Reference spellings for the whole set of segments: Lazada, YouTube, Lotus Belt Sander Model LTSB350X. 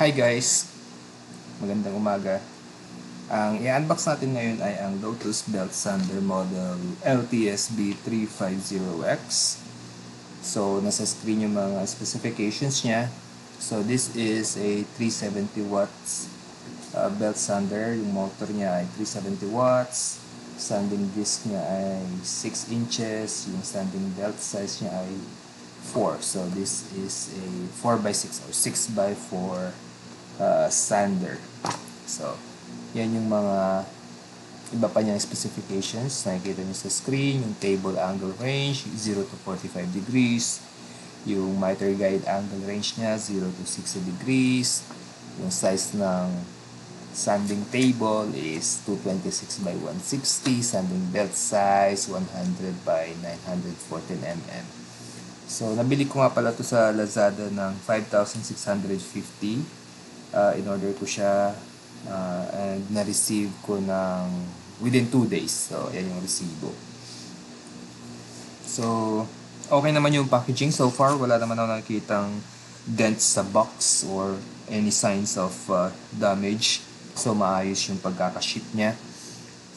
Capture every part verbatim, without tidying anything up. Hi guys! Magandang umaga. Ang i-unbox natin ngayon ay ang Lotus Belt Sander Model L T S B three fifty X. So, nasa screen yung mga specifications niya. So, this is a three hundred seventy watts uh, belt sander. Yung motor niya ay three hundred seventy watts. Sanding disc niya ay six inches. Yung sanding belt size niya ay four. So this is a four by six or six by four uh, sander. So yan yung mga iba pa niyang specifications. Nakikita niyo sa screen yung table angle range zero to forty-five degrees, yung miter guide angle range niya zero to sixty degrees, yung size ng sanding table is two twenty-six by one sixty, sanding belt size one hundred by nine hundred fourteen millimeters. So, nabili ko nga pala ito sa Lazada ng five thousand six hundred fifty. Uh, in-order ko siya uh, and na-receive ko ng within two days. So, yan yung resibo. So, okay naman yung packaging so far. Wala naman ako nakikitang dents sa box or any signs of uh, damage. So, maayos yung pagkakaship niya.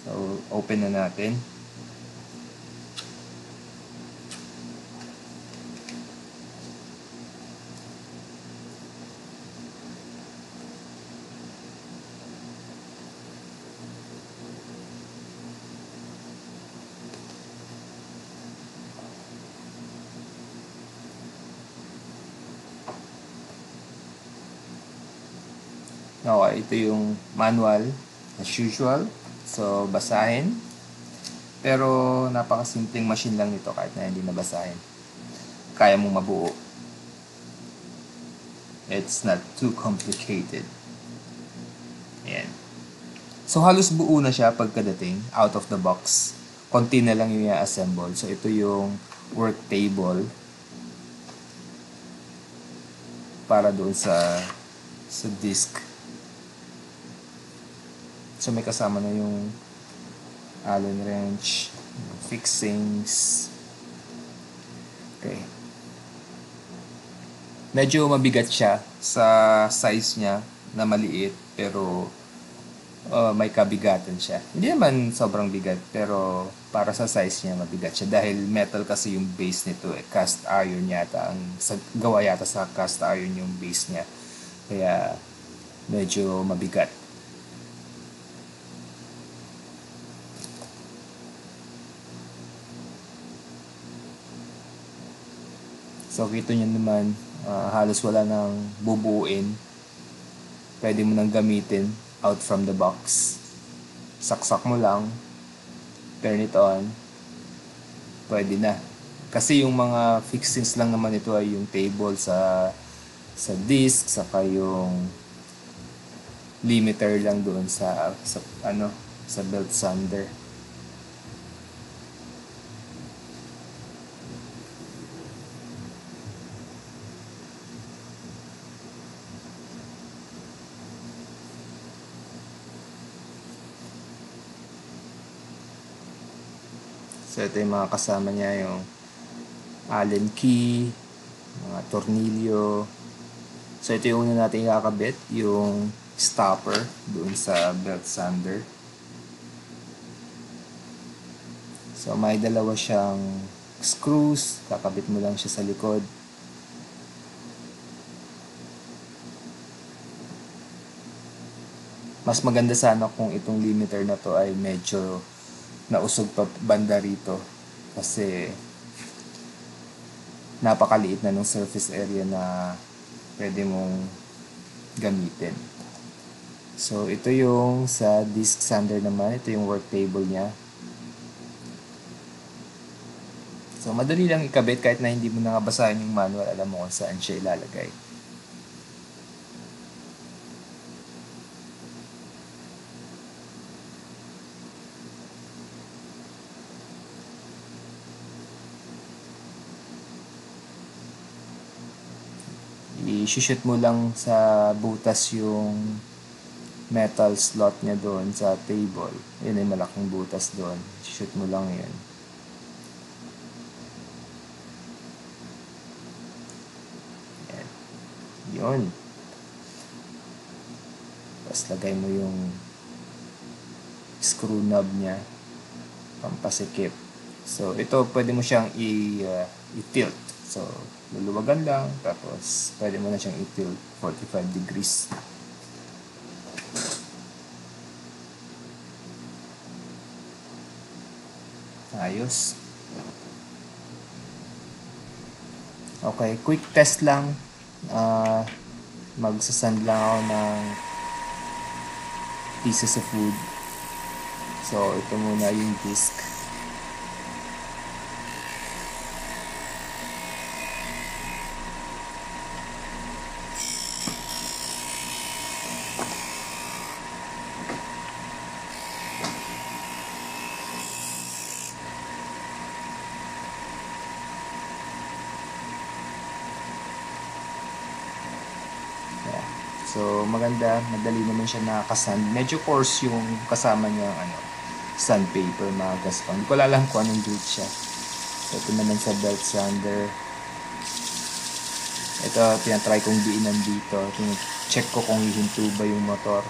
So, open na natin. Okay, ito yung manual as usual. So, basahin. Pero, napakasimpleng machine lang nito kahit na hindi nabasahin. Kaya mong mabuo. It's not too complicated. Ayan. So, halos buo na siya pagkadating out of the box. Konti na lang yung i-assemble. So, ito yung work table para doon sa sa disk. So, may kasama na yung allen wrench, fixings. Okay. Medyo mabigat siya sa size niya na maliit, pero uh, may kabigatan siya. Hindi naman sobrang bigat, pero para sa size niya mabigat siya. Dahil metal kasi yung base nito, eh. Cast iron yata. Ang, sa, gawa yata sa cast iron yung base niya. Kaya medyo mabigat. So, kita nyo naman, uh, halos wala nang bubuuin. Pwede mo nang gamitin out from the box. Saksak mo lang. Turn it on. Pwede na. Kasi yung mga fixings lang naman ito ay yung table sa sa disc, saka yung limiter lang doon sa, sa, ano, sa belt sander. So, ito yung mga kasama niya, yung allen key, mga tornilyo. So, ito yung una natin ikakabit, yung stopper doon sa belt sander. So, may dalawa siyang screws. Kakabit mo lang siya sa likod. Mas maganda sana kung itong limiter na to ay medyo nausog pa banda rito kasi napakaliit na ng surface area na pwede mong gamitin. So, ito yung sa disc sander naman. Ito yung work table niya. So, madali lang ikabit kahit na hindi mo nangabasahin yung manual. Alam mo kung saan siya ilalagay. I-shoot mo lang sa butas yung metal slot niya doon sa table. Yun ay malaking butas doon. I-shoot mo lang yun. Yan. Yun. Tapos lagay mo yung screw knob niya, pampasikip. So ito pwede mo siyang i, uh, i-tilt. So luluwagan lang, tapos pwede mo na siyang i-tilt forty-five degrees. Ayos. Okay, quick test lang. Uh, magsasand lang ako ng pieces of wood. So ito muna yung disc. So maganda, madali naman siya nakasand. Medyo coarse yung kasama niya ano, sandpaper, mga gaspang. Hindi ko alam kung anong date siya. So ito naman sa belt sander. Ito, tinatry kong diinan dito. Check ko kung hihinto ba yung motor.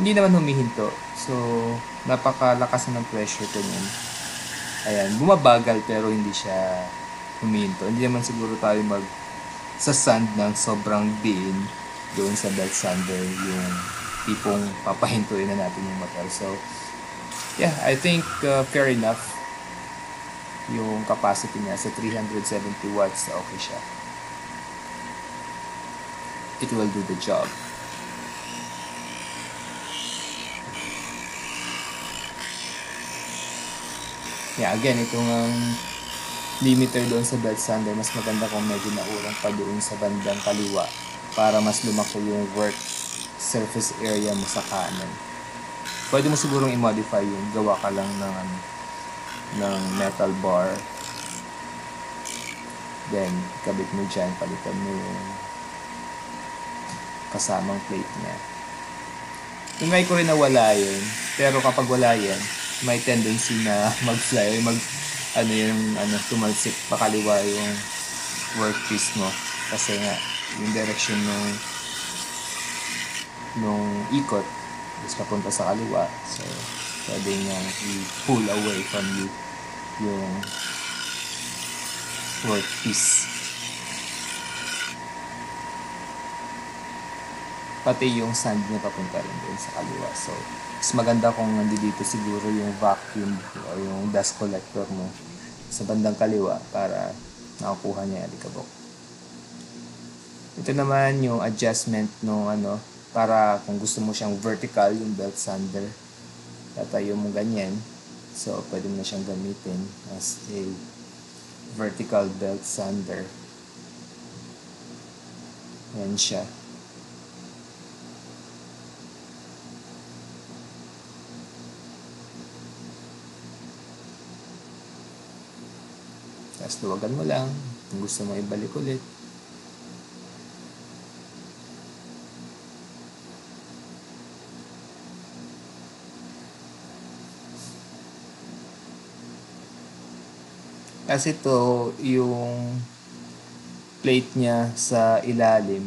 Hindi naman humihinto. So napakalakas na ng pressure ko nun. Ayan, bumabagal pero hindi siya humihinto. Hindi naman siguro tayo mag sa sand ng sobrang diin doon sa belt sander, yung tipong papahintuin na natin yung motor. So yeah, I think uh, fair enough yung capacity niya sa three hundred seventy watts. Okay siya, it will do the job. Yeah, again, itong ang limiter doon sa belt sander, mas maganda kung medyo naurang pa doon sa bandang kaliwa para mas lumaki yung work surface area mo sa kanan. Pwede mo sigurong i-modify yung gawa ka lang ng, ng metal bar. Then, kabit mo dyan, palitan mo yung kasamang plate niya. Tingay ko rin na wala yun, pero kapag wala yan, may tendency na mag-fly, mag, ano yung, ano, tumalsik pakaliwa yung workpiece mo. Kasi nga, yung direction nung nung ikot is papunta sa kaliwa, so pwede niyang i-pull away from you yung workpiece, pati yung sand niya papunta rin doon sa kaliwa. So mas maganda kung nandito siguro yung vacuum o yung dust collector mo sa bandang kaliwa para nakukuha niya yung alikabok. Ito naman yung adjustment nung ano, para kung gusto mo siyang vertical yung belt sander, tatayo mo ganyan. So pwede mo na siyang gamitin as a vertical belt sander. Yan siya. Tapos luwagan mo lang kung gusto mo ibalik ulit. Kasi ito, yung plate niya sa ilalim,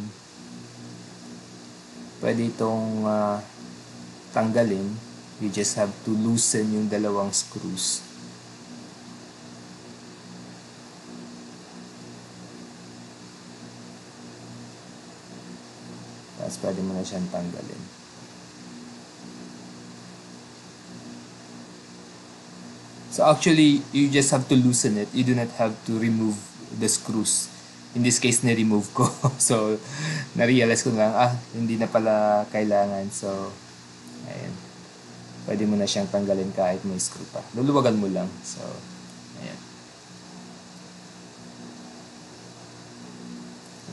pwede itong uh, tanggalin. You just have to loosen yung dalawang screws. Tapos pwede mo na siyang tanggalin. So actually, you just have to loosen it. You do not have to remove the screws. In this case, na-remove ko. So, na-realize ko lang, ah, hindi na pala kailangan. So, ayan. Pwede mo na siyang tanggalin kahit may screw pa. Luluwagan mo lang. So, ayan.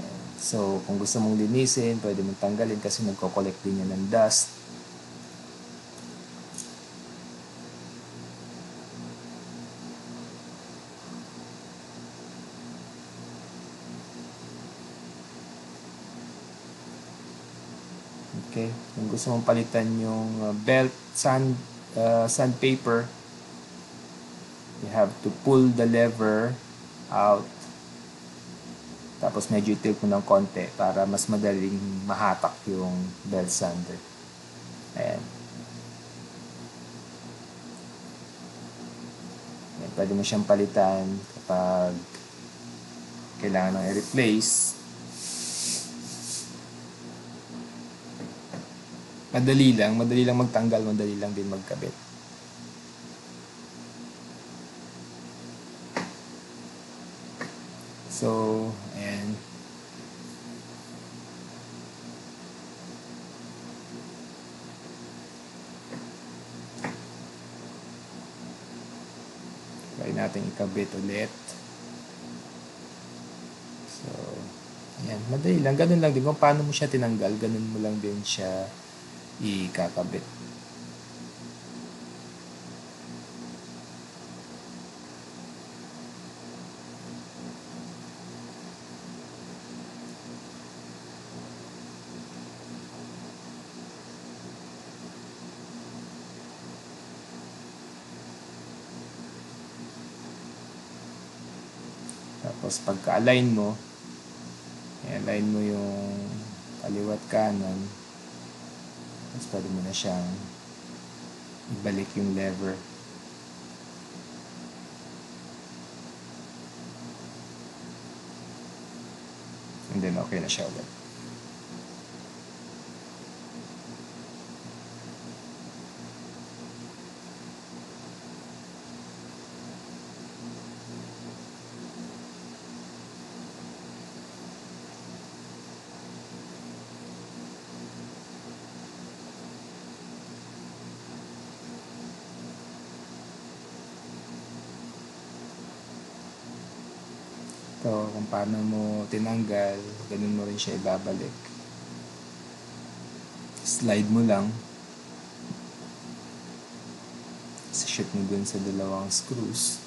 Ayan. So, kung gusto mong linisin, pwede mong tanggalin kasi nagko-collect din niya ng dust. Okay, kung gusto mong palitan yung belt sand uh, sandpaper, you have to pull the lever out. Tapos medyo tilt mo ng konti para mas madaling mahatak yung belt sander. Ayan. Ayan, pwede mo siyang palitan kapag kailangan ng i-replace. Madali lang, madali lang magtanggal, madali lang din magkabit. So, ayan. Try natin ikabit ulit. So, ayan, madali lang. Ganun lang din kung paano mo siya tinanggal, ganun mo lang din siya ikakabit. Tapos pagka-align mo, i-align mo yung kaliwat kanan. Tapos pwede mo na siyang ibalik yung lever. And then okay na siya ulit. Ito, kung paano mo tinanggal, ganun mo rin siya ibabalik. Slide mo lang. Shoot mo dun sa dalawang screws.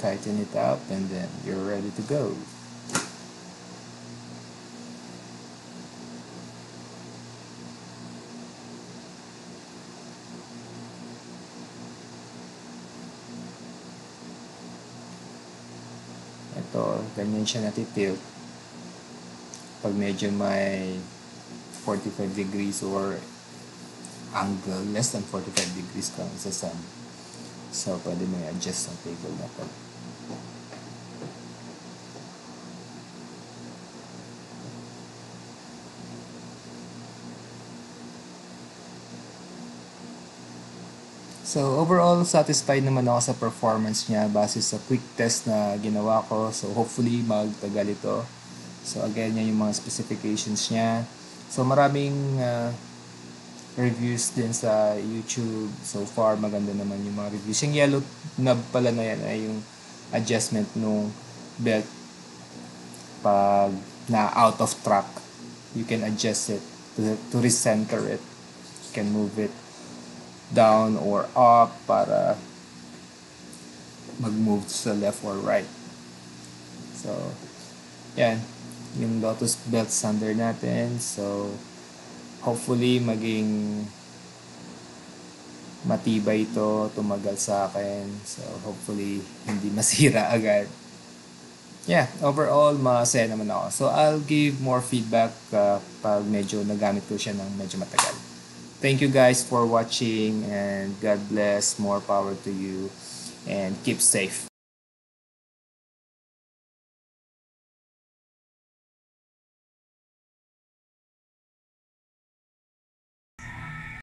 Tighten it up and then you're ready to go. Ito, ganyan siya natitilt. Pag medyo may forty-five degrees or angle, less than forty-five degrees kang isa sa sun. So, pwede mo i-adjust ang table na po. So, overall, satisfied naman ako sa performance niya base sa quick test na ginawa ko. So, hopefully, magtagal ito. So, again, yan yung mga specifications niya. So, maraming uh, reviews din sa YouTube. So far, maganda naman yung mga reviews. Yung yellow knob pala na yan ay yung adjustment ng belt pag na out of track. You can adjust it to, to recenter it. You can move it down or up para mag-move sa left or right. So, yan. Yung Lotus Belt Sander natin. So, hopefully, maging matibay ito, tumagal sa akin. So, hopefully, hindi masira agad. Yeah, overall, masaya naman ako. So, I'll give more feedback uh, pag medyo nagamit ko siya ng medyo matagal. Thank you guys for watching and God bless, more power to you and keep safe.